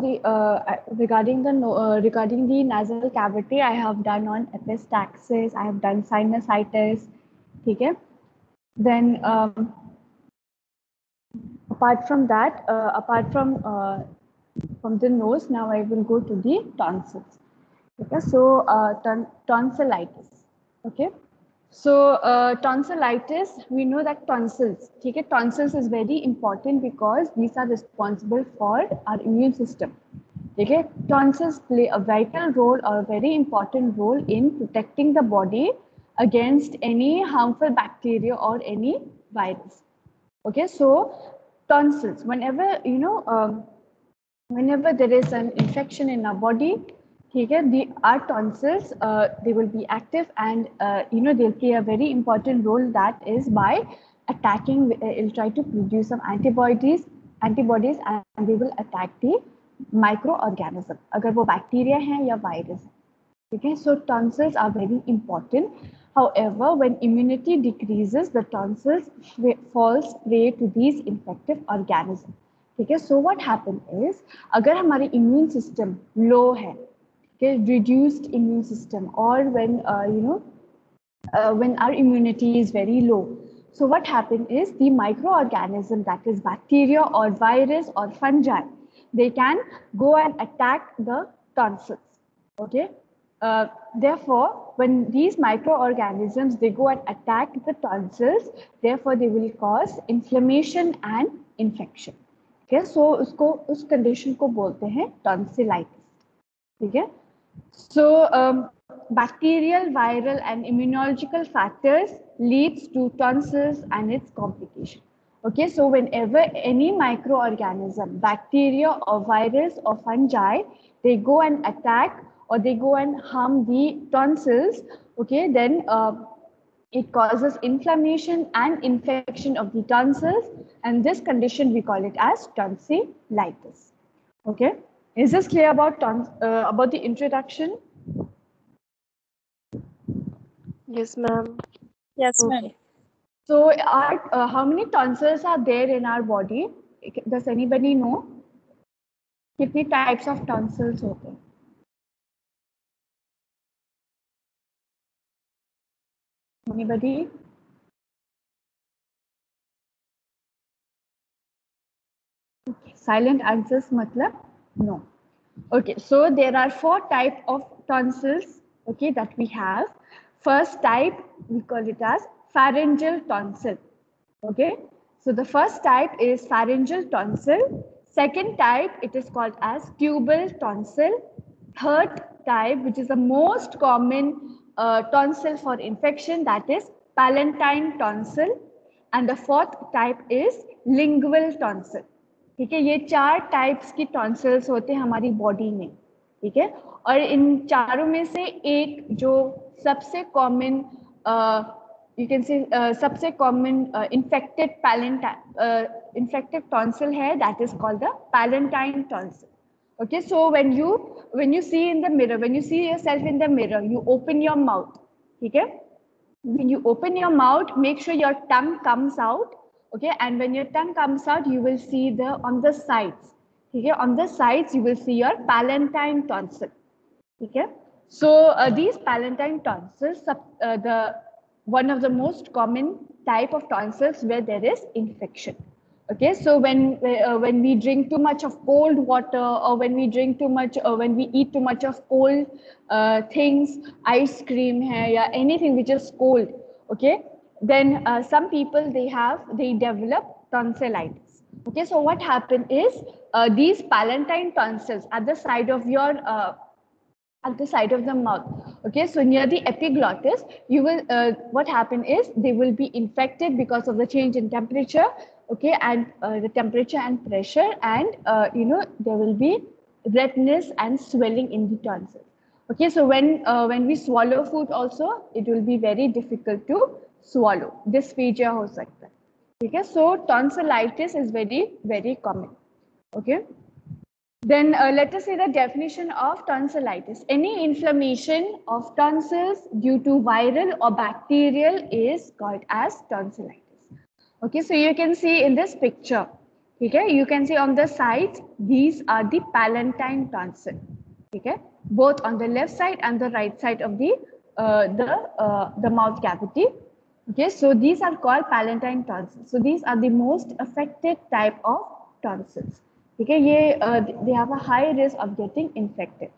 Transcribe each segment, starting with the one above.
Regarding the nasal cavity, I have done on epistaxis, I have done sinusitis, okay? Then apart from the nose, now I will go to the tonsils. Okay, so tonsillitis. Okay, so tonsillitis, we know that tonsils, okay, tonsils is very important because these are responsible for our immune system. Okay, tonsils play a vital role or a very important role in protecting the body against any harmful bacteria or any virus. Okay, so tonsils, whenever you know, whenever there is an infection in our body, okay, our tonsils, they will be active, and you know, they'll play a very important role. That is by attacking, it'll try to produce some antibodies, and they will attack the microorganism. अगर वो bacteria हैं या virus हैं. Okay, so tonsils are very important. However, when immunity decreases, the tonsils falls prey to these infective organisms. Okay, so what happens is, अगर हमारी immune system low है, okay, reduced immune system, or when when our immunity is very low, so what happens is the microorganism, that is bacteria or virus or fungi, they can go and attack the tonsils. Okay. Therefore, when these microorganisms, they go and attack the tonsils, therefore they will cause inflammation and infection. Okay, so us condition को बोलते हैं tonsillitis. ठीक है? So bacterial, viral, and immunological factors leads to tonsils and its complication. Okay, so whenever any microorganism, bacteria or virus or fungi, they go and attack, or they go and harm the tonsils, okay, then it causes inflammation and infection of the tonsils, and this condition we call it as tonsillitis. Okay, is this clear about the introduction? Yes, ma'am. Yes, ma'am. Okay. So, how many tonsils are there in our body? Does anybody know? Kitni types of tonsils hote hain? Anybody? Okay. Silent answers matlab no. Okay, so there are 4 types of tonsils, okay, that we have. First type, we call it as pharyngeal tonsil. Okay, so the first type is pharyngeal tonsil. Second type, it is called as tubal tonsil. Third type, which is the most common tonsil for infection, that is palatine tonsil, and the 4th type is lingual tonsil. ठीक है, ये 4 types की tonsils होते हैं हमारी body में. ठीक है, और इन चारों में से एक जो सबसे common you can say सबसे common infective tonsil है, that is called the palatine tonsil. Okay, so when you see in the mirror, when you see yourself in the mirror, you open your mouth. Okay, when you open your mouth, make sure your tongue comes out. Okay, and when your tongue comes out, you will see on the sides. Okay, on the sides you will see your palatine tonsil. Okay, so these palatine tonsils, the one of the most common type of tonsils where there is infection. Okay, so when we drink too much of cold water, or when we eat too much of cold things, ice cream hai, or anything which is cold, okay, then some people they develop tonsillitis. Okay, so what happened is these palatine tonsils at the side of your at the side of the mouth, okay, so near the epiglottis, you will what happened is they will be infected because of the change in temperature. Okay, and the temperature and pressure, and there will be redness and swelling in the tonsils. Okay, so when we swallow food also, it will be very difficult to swallow. Dysphagia ho sakta hai. Okay, so tonsillitis is very, very common. Okay, then let us see the definition of tonsillitis. Any inflammation of tonsils due to viral or bacterial is called as tonsillitis. Okay, so you can see in this picture, ठीक है, you can see on the sides these are the palatine tonsil. ठीक है, both on the left side and the right side of the mouth cavity. Okay, so these are called palatine tonsils. So these are the most affected type of tonsils. ठीक है, ये they have a high risk of getting infected.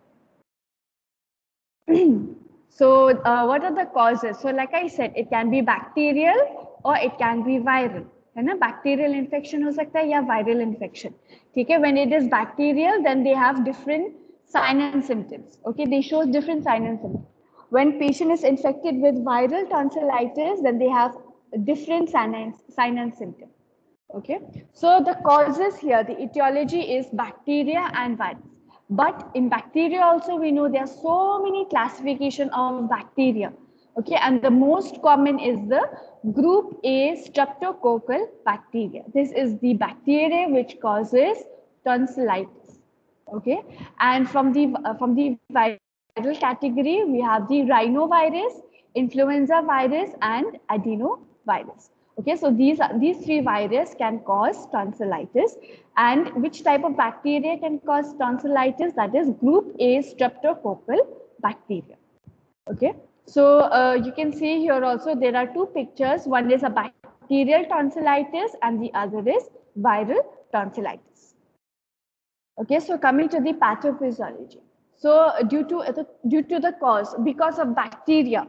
So what are the causes? So like I said, it can be bacterial or it can be viral. है ना, bacterial infection हो सकता है या viral infection. ठीक है, when it is bacterial then they have different sign and symptoms. Okay, they shows different sign and symptoms. When patient is infected with viral tonsillitis then they have different sign and symptoms. Okay, so the causes here, the etiology is bacteria and virus. But in bacteria also we know there are so many classification of bacteria. Okay, and the most common is the group A streptococcal bacteria. This is the bacteria which causes tonsillitis. Okay, and from the viral category we have the rhinovirus, influenza virus, and adenovirus. Okay, so these three viruses can cause tonsillitis. And which type of bacteria can cause tonsillitis? That is group A streptococcal bacteria. Okay, so you can see here also there are two pictures. One is a bacterial tonsillitis and the other is viral tonsillitis. Okay, so coming to the pathophysiology. So due to the cause, because of bacteria,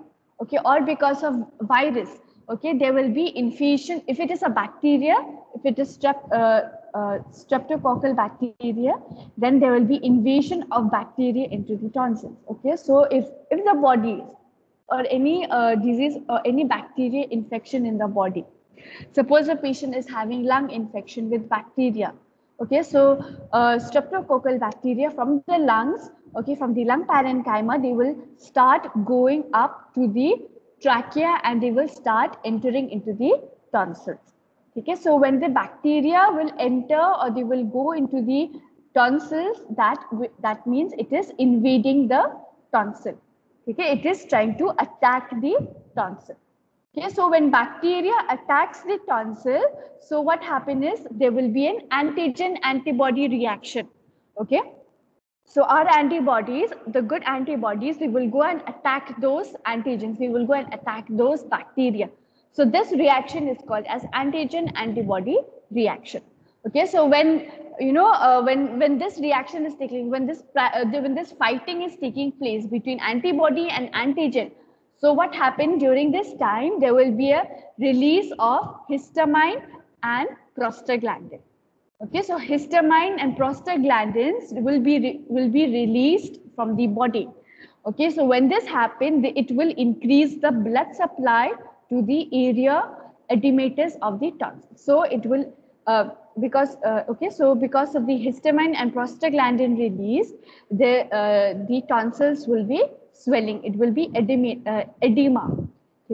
okay, or because of virus. Okay, there will be infusion. If it is a bacteria, if it is streptococcal bacteria, then there will be invasion of bacteria into the tonsils. Okay, so if the body or any disease or any bacteria infection in the body, suppose a patient is having lung infection with bacteria. Okay, so streptococcal bacteria from the lungs, okay, from the lung parenchyma, they will start going up to the trachea and they will start entering into the tonsils. Okay, so when the bacteria will enter or they will go into the tonsils, that means it is invading the tonsil. Okay, it is trying to attack the tonsil. Okay, so when bacteria attacks the tonsil, so what happens is there will be an antigen antibody reaction. Okay, so our antibodies, the good antibodies, we will go and attack those antigens, we will go and attack those bacteria. So this reaction is called as antigen antibody reaction. Okay, so when you know when this reaction is taking, when this fighting is taking place between antibody and antigen, so what happened during this time, there will be a release of histamine and prostaglandin. Okay, so histamine and prostaglandins will be released from the body. Okay, so when this happens, it will increase the blood supply to the area edematous of the tonsil. So it will because of the histamine and prostaglandin release, the tonsils will be swelling, it will be edema.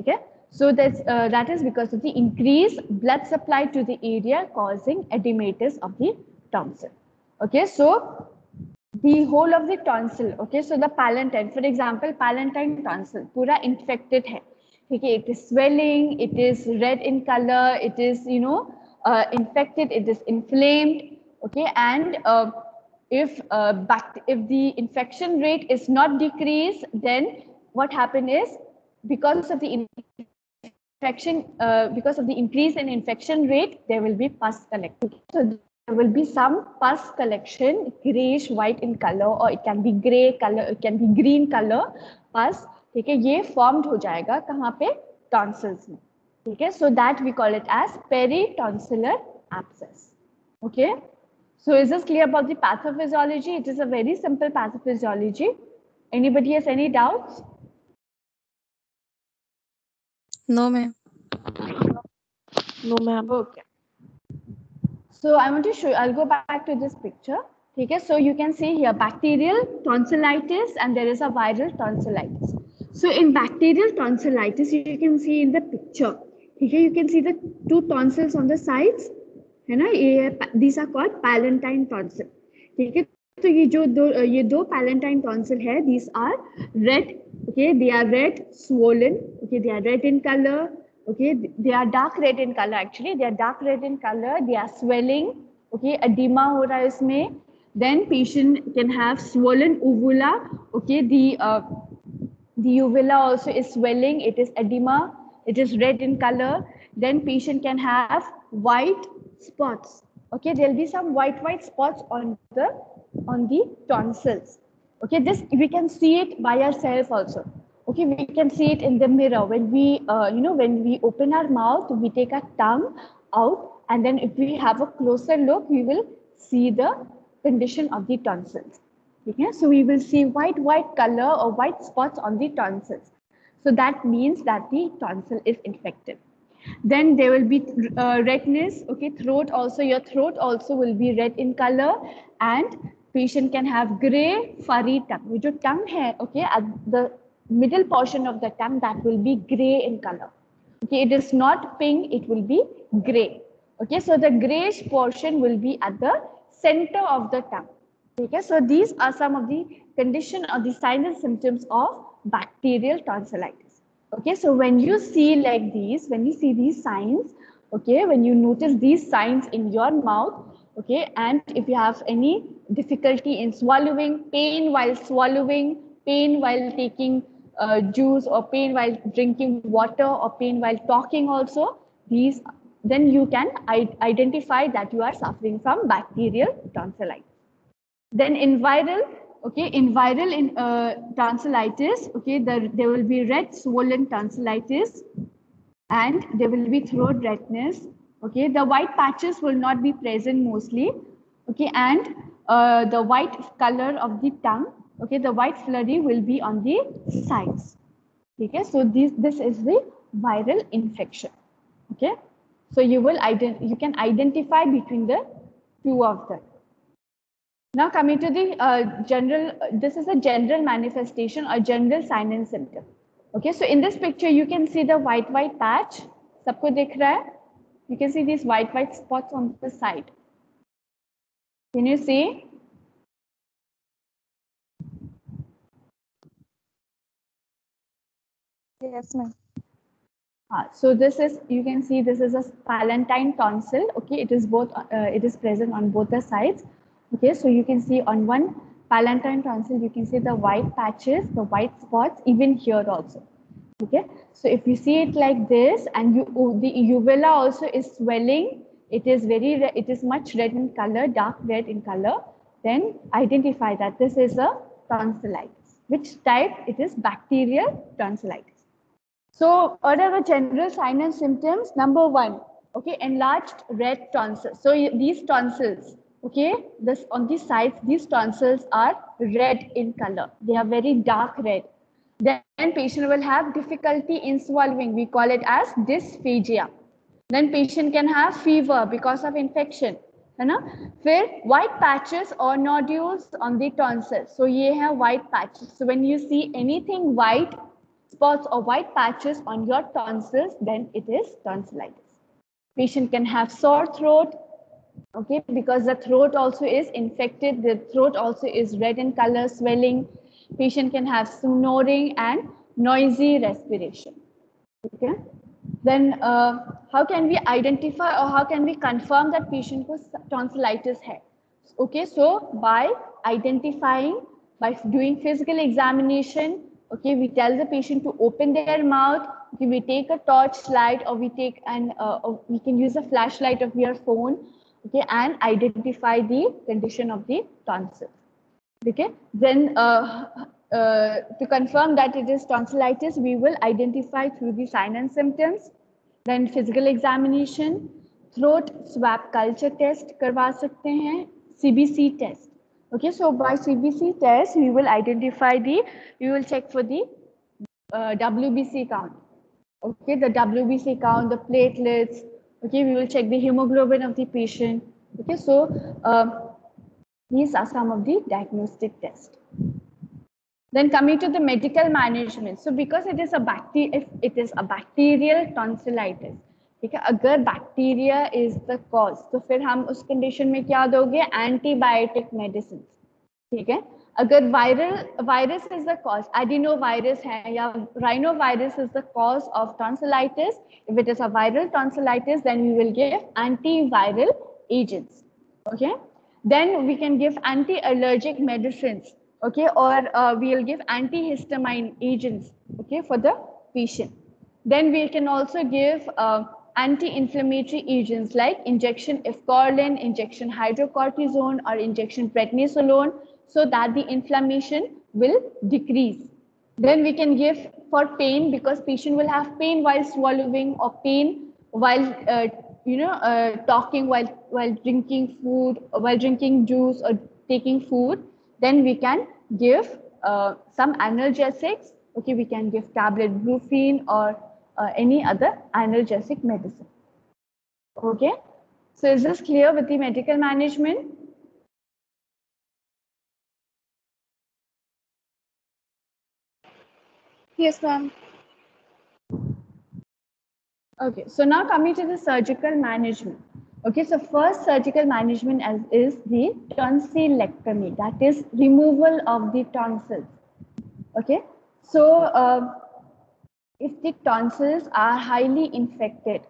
Okay, so that is because of the increased blood supply to the area causing edematous of the tonsil. Okay, so the whole of the tonsil, okay, so the palatine, for example, palatine tonsil pura infected hai. Okay, it is swelling, it is red in color, it is infected, it is inflamed. Okay, and if the infection rate is not decreased, then what happen is, because of the increase in infection rate, there will be pus collection. So there will be some pus collection, grayish white in color, or it can be gray color, it can be green color pus. ठीक है, ये formed हो जाएगा कहाँ पे? Tonsils में. ठीक है, so that we call it as peritonsillar abscess. Okay, so is this clear about the pathophysiology? It is a very simple pathophysiology. Anybody has any doubts? No, ma'am. No, ma'am. Okay. So I want to show you. I'll go back to this picture. Okay, so you can see here bacterial tonsillitis and there is a viral tonsillitis. So in bacterial tonsillitis, you can see in the picture. Okay, you can see the two tonsils on the sides. है ना, these are called palatine tonsil. ठीक है, तो ये दो palatine tonsil है. These are red. Okay, they are red, swollen. Okay, they are red in color. Okay, they are dark red in color. Actually, they are dark red in color. They are swelling. okay, edema ho raha hai isme, then patient can have swollen uvula, okay, the uvula also is swelling, it is edema, it is red in color. Then patient can have white spots, okay, there will be some white spots on the tonsils, okay. This we can see it by ourselves also, okay, we can see it in the mirror when we when we open our mouth, we take our tongue out, and then if we have a closer look, we will see the condition of the tonsils, okay. So we will see white color or white spots on the tonsils, so that means that the tonsil is infected. Then there will be redness, okay, throat also, your throat also will be red in color, and patient can have gray furry tongue. Which jo tongue hai, okay, at the middle portion of the tongue, that will be gray in color, okay, it is not pink, it will be gray, okay. So the grayish portion will be at the center of the tongue, okay. So these are some of the condition or the signs and symptoms of bacterial tonsillitis. Okay, so when you see like these, when you see these signs, okay, when you notice these signs in your mouth, okay, and if you have any difficulty in swallowing, pain while swallowing, pain while taking juice, or pain while drinking water, or pain while talking also, these, then you can identify that you are suffering from bacterial tonsillitis. Then in viral, okay, in viral tonsillitis, okay, there will be red swollen tonsillitis, and there will be throat redness, okay, the white patches will not be present mostly, okay, and the white color of the tongue, okay, the white flurry will be on the sides, okay. So this is the viral infection, okay. So you can identify between the two of them. Now coming to the general, this is a general manifestation or general sign and symptom. Okay, so in this picture you can see the white patch. Sabko dekh raha hai? You can see these white spots on the side. Can you see? Yes, ma'am. So this is, you can see this is a palatine tonsil. Okay, it is both. It is present on both the sides. Okay, so you can see on one palatine tonsil, you can see the white patches, the white spots, even here also. Okay, so if you see it like this, and the uvula also is swelling, it is much red in color, dark red in color, then identify that this is a tonsillitis. Which type? It is bacterial tonsillitis. So what are the general signs and symptoms? Number one, okay, enlarged red tonsils. So these tonsils, okay, this on the sides, these tonsils are red in color, they are very dark red. Then patient will have difficulty in swallowing, we call it as dysphagia. Then patient can have fever because of infection, hai na. Fir white patches or nodules on the tonsils, so ye hai white patches. So when you see anything white spots or white patches on your tonsils, then it is tonsillitis. Patient can have sore throat, okay, because the throat also is infected, the throat also is red in color, swelling. Patient can have snoring and noisy respiration, okay. Then how can we identify or how can we confirm that patient ko tonsillitis hai? Okay, so by identifying, by doing physical examination, okay, we tell the patient to open their mouth, okay, we take a torch light, or we take an we can use a flashlight of your phone, okay, and identify the condition of the tonsil, okay. Then to confirm that it is tonsillitis, we will identify through the signs and symptoms, then physical examination, throat swab culture test karwa sakte hain, CBC test, okay. So by CBC test we will identify we will check for the WBC count, okay, the WBC count, the platelets, okay, we will check the hemoglobin of the patient, okay. So these are some of the diagnostic tests. Then coming to the medical management, so because it is a bacterial tonsillitis, ठीक है, अगर bacteria is the cause, तो फिर हम उस condition में क्या दोगे? Antibiotic medicines, ठीक है. अगर virus is the cause, adenovirus है या rhinovirus is the cause of tonsillitis, if it is a viral tonsillitis, then we will give antiviral agents, Okay, then we can give anti-allergic medicines. Okay, or we'll give antihistamine agents. Okay, for the patient. Then we can also give anti-inflammatory agents like injection Efcorlin, injection hydrocortisone, or injection prednisolone, so that the inflammation will decrease. Then we can give for pain, because patient will have pain while swallowing, or pain while talking, while drinking food, or while drinking juice or taking food. Then we can give some analgesics. Okay, we can give tablet brufen or any other analgesic medicine. Okay, so is this clear with the medical management? Yes, ma'am. Okay, so now coming to the surgical management. Okay, so first surgical management is the tonsillectomy, that is removal of the tonsils. Okay, so if the tonsils are highly infected,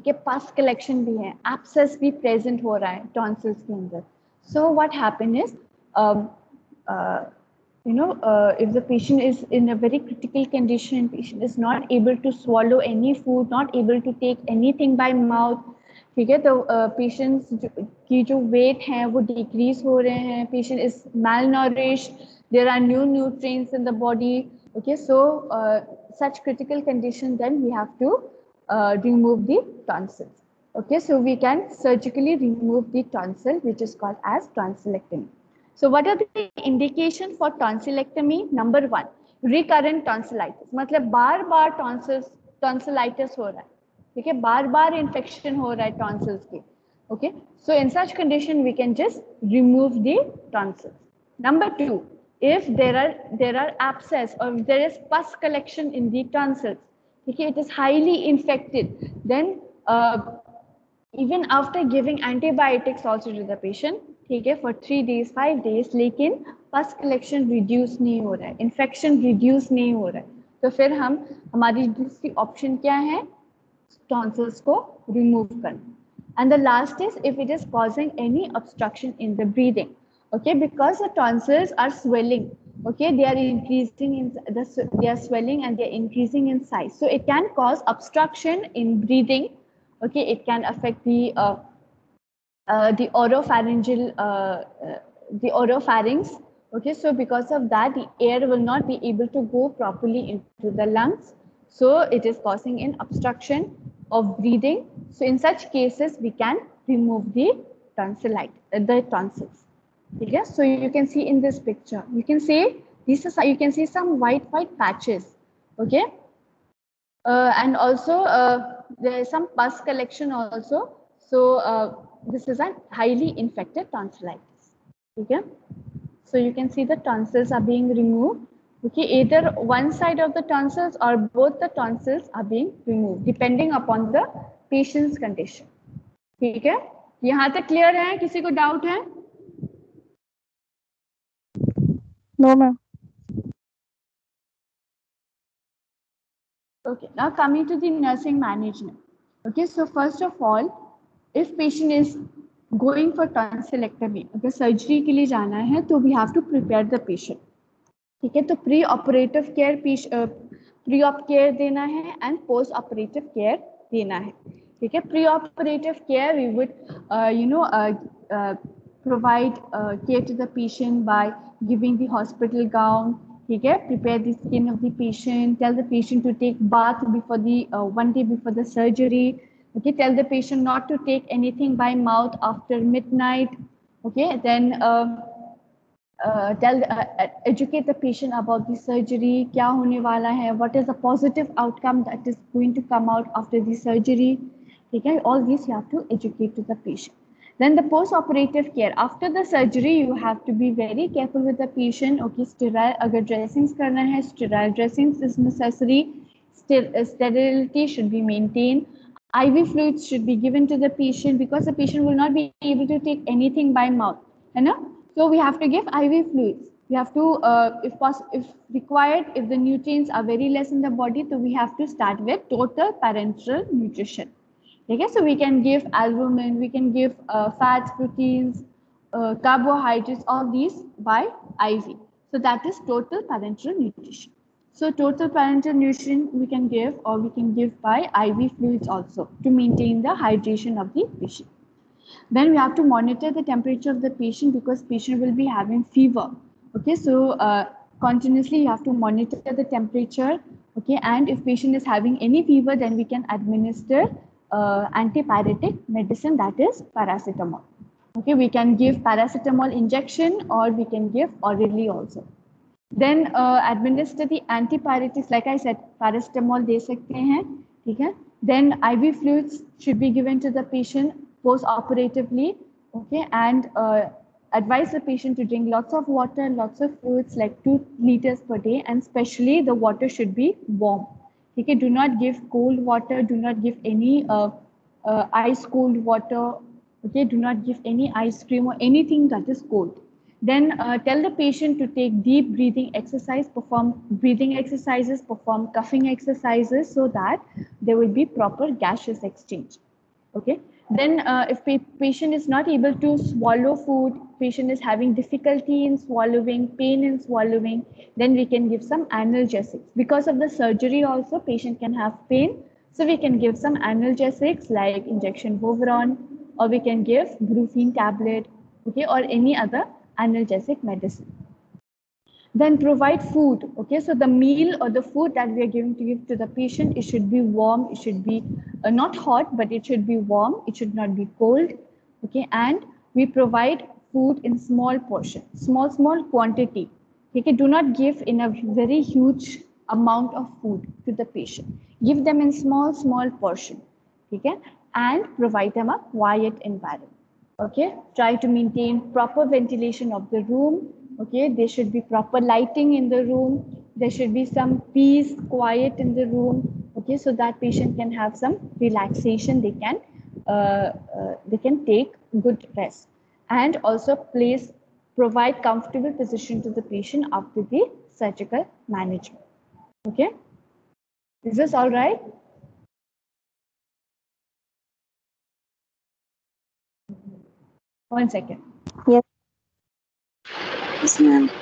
okay, pus collection भी है, abscess भी present हो रहा है tonsils के अंदर. So what happen is, if the patient is in a very critical condition, patient is not able to swallow any food, not able to take anything by mouth. ठीक है, तो patients की जो वेट हैं वो decrease हो रहे हैं, patient is malnourished, there are new nutrients in the body. Okay, so such critical condition, then we have to remove the tonsils. Okay, so we can surgically remove the tonsil, which is called as tonsillectomy. So what are the indications for tonsillectomy? Number 1, recurrent tonsillitis, matlab बार बार tonsillitis हो रहा है. ठीक है, बार बार infection हो रहा है टॉन्सिल्स की. Okay, so in such condition we can just remove the tonsils. Number 2, if there are abscess और there is pus collection in the tonsils, ठीक है, it is highly infected, then even after giving antibiotics also to the patient, ठीक है, for 3 days 5 days, लेकिन pus collection reduce नहीं हो रहा है, इन्फेक्शन रिड्यूस नहीं हो रहा है, तो फिर हमारी दूसरी ऑप्शन क्या है? टॉन्सिल्स को रिमूव करना. And the last is if it is causing any obstruction in the breathing. Okay, because the tonsils are swelling. Okay, they are increasing in they are swelling and they are increasing in size, so it can cause obstruction in breathing. Okay, it can affect the oro pharynx. Okay, so because of that the air will not be able to go properly into the lungs, so it is causing an obstruction of breathing. So in such cases we can remove the tonsils. Okay, so you can see in this picture, you can see this is, you can see some white patches. Okay, and also there is some pus collection also, so this is a highly infected tonsillitis. Okay, so you can see the tonsils are being removed. Okay, either one side of the tonsils or both the tonsils are being removed, depending upon the patient's condition. ठीक है, यहाँ तक clear है? किसी को doubt है? No, ma'am. Okay, now coming to the nursing management. Okay, so first of all, if patient is going for tonsillectomy, अगर surgery के लिए जाना है, तो we have to prepare the patient. ठीक है, तो pre operative care pre op care देना है एंड पोस्ट ऑपरेटिव केयर देना है. ठीक है, pre operative care we would provide care to the patient by giving the hospital gown. ठीक है, prepare the skin of the patient, tell the patient to take bath before the 1 day before the surgery. Okay, tell the patient not to take anything by mouth after midnight. Okay, then educate the patient about the surgery, क्या होने वाला है, what is the positive outcome that is going to come out after the surgery. ठीक है, all these you have to educate to the patient. Then the post-operative care after the surgery, you have to be very careful with the patient. Okay, sterile अगर dressings करना है, sterile dressings is necessary. Sterility should be maintained. IV fluids should be given to the patient, because the patient will not be able to take anything by mouth, है ना? So we have to give IV fluids. We have to, if required, if the nutrients are very less in the body, so we have to start with total parenteral nutrition. ठीक है. So we can give albumin, we can give fats, proteins, carbohydrates, all these by IV. So that is total parenteral nutrition. So total parenteral nutrition we can give, or we can give by IV fluids also to maintain the hydration of the patient. Then we have to monitor the temperature of the patient because patient will be having fever. Okay, so continuously you have to monitor the temperature. Okay, and if patient is having any fever, then we can administer antipyretic medicine, that is paracetamol. Okay, we can give paracetamol injection, or we can give orally also. Then administer the antipyretics. Like I said, paracetamol दे सकते हैं, ठीक है. Then IV fluids should be given to the patient post-operatively. Okay, and advise the patient to drink lots of water, lots of fluids, like 2 liters per day, and especially the water should be warm. ठीक है. Do not give cold water. Do not give any ice cold water. Okay, do not give any ice cream or anything that is cold. Then tell the patient to take deep breathing exercise, perform breathing exercises, perform coughing exercises, so that there will be proper gaseous exchange. Okay. Then if patient is not able to swallow food, patient is having difficulty in swallowing, pain in swallowing, then we can give some analgesics. Because of the surgery also, patient can have pain, so we can give some analgesics like injection Voveron, or we can give brufen tablet, okay, or any other analgesic medicine. Then provide food. Okay, so the meal or the food that we are going to give to the patient, it should be warm, it should be not hot, but it should be warm, it should not be cold. Okay, and we provide food in small portion, small quantity. Okay, do not give in a very huge amount of food to the patient. Give them in small portion. Okay, and provide them a quiet environment. Okay, try to maintain proper ventilation of the room. Okay, there should be proper lighting in the room, there should be some peace, quiet in the room. Okay, so that patient can have some relaxation, they can take good rest. And also provide comfortable position to the patient after the surgical management. Okay, is this all right? One second. Yes. Yes, ma'am. Okay.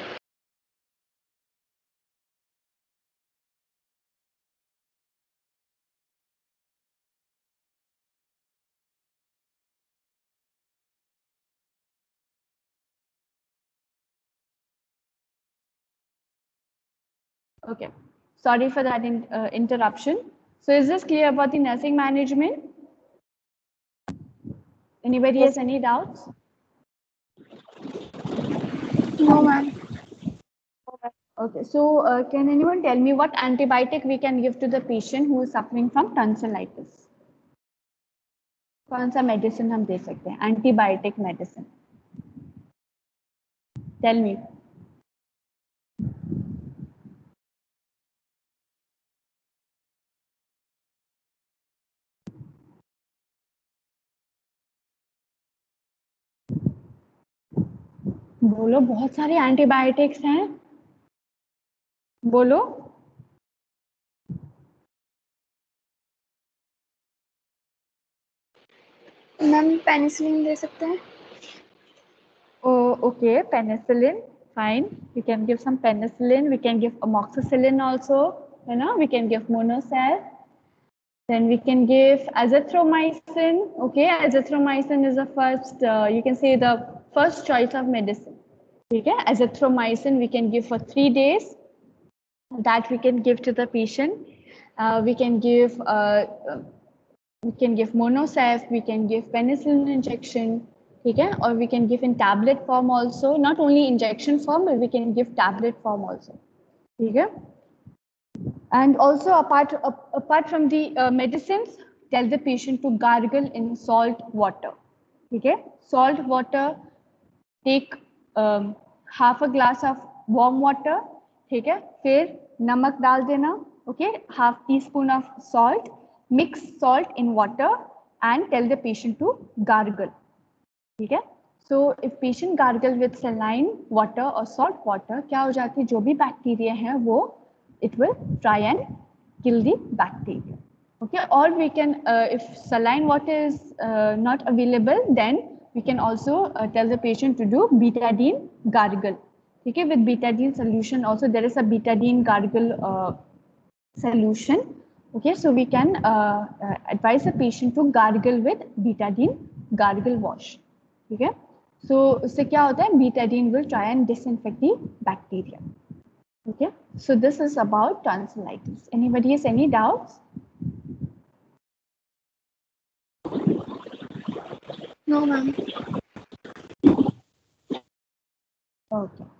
Sorry for that interruption. So, is this clear about the nursing management? Anybody has any doubts? No, ma'am. Okay, so can anyone tell me what antibiotic we can give to the patient who is suffering from tonsillitis? कौन सा medicine हम दे सकते हैं? Antibiotic medicine. Tell me. बोलो, बहुत सारे antibiotics हैं, बोलो. मैम पेनिसिलिन दे सकते हैं. Okay, penicillin, fine. We can give some penicillin, we can give amoxicillin also, है ना. We can give मोनोसेल, then we can give azithromycin. Okay, azithromycin is the first you can say the first choice of medicine. Okay, azithromycin we can give for 3 days, that we can give to the patient. We can give Monosef, we can give penicillin injection. Okay, or we can give in tablet form also, not only injection form, but we can give tablet form also. Okay, and also apart from the medicines, tell the patient to gargle in salt water. Okay, salt water. Take half a glass of warm water. ठीक है, फिर नमक डाल देना. Okay, half teaspoon of salt. Mix salt in water and tell the patient to gargle. ठीक है, so if patient gargle with saline water or salt water, क्या हो जाती है, जो भी बैक्टीरिया है वो it will try and kill the bacteria. Okay, or we can, if saline water is not available, then we can also tell the patient to do betadine gargle. Okay, with betadine solution also there is a betadine gargle solution. Okay, so we can advise the patient to gargle with betadine gargle wash. Okay, so इससे क्या होता है? Betadine will try and disinfect the bacteria. Okay, so this is about tonsillitis. Anybody has any doubts? No, ma'am. Okay.